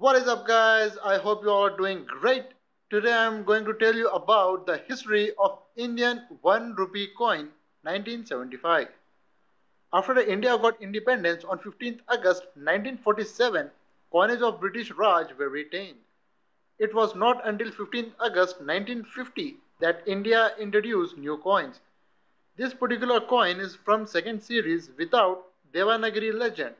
What is up, guys? I hope you all are doing great. Today I am going to tell you about the history of Indian 1 rupee coin 1975. After India got independence on 15th August 1947, coinage of British Raj were retained. It was not until 15th August 1950 that India introduced new coins. This particular coin is from second series without Devanagari legend.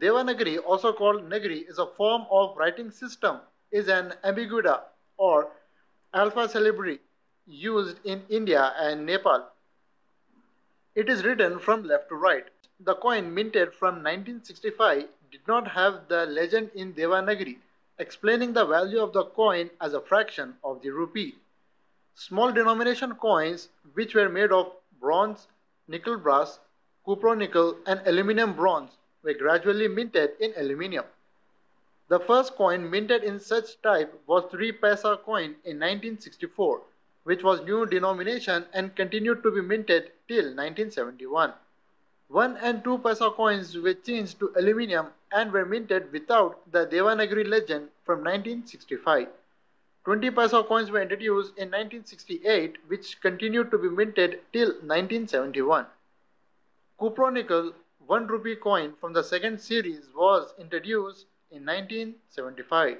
Devanagari, also called Nagari, is a form of writing system, is an ambiguita or alpha celebrity used in India and Nepal. It is written from left to right. The coin minted from 1965 did not have the legend in Devanagari, explaining the value of the coin as a fraction of the rupee. Small denomination coins, which were made of bronze, nickel brass, cupro-nickel and aluminum bronze, were gradually minted in aluminum. The first coin minted in such type was 3 Paisa coin in 1964, which was new denomination and continued to be minted till 1971. 1 and 2 Paisa coins were changed to aluminum and were minted without the Devanagari legend from 1965. 20 Paisa coins were introduced in 1968, which continued to be minted till 1971. Cupro-nickel 1 rupee coin from the second series was introduced in 1975.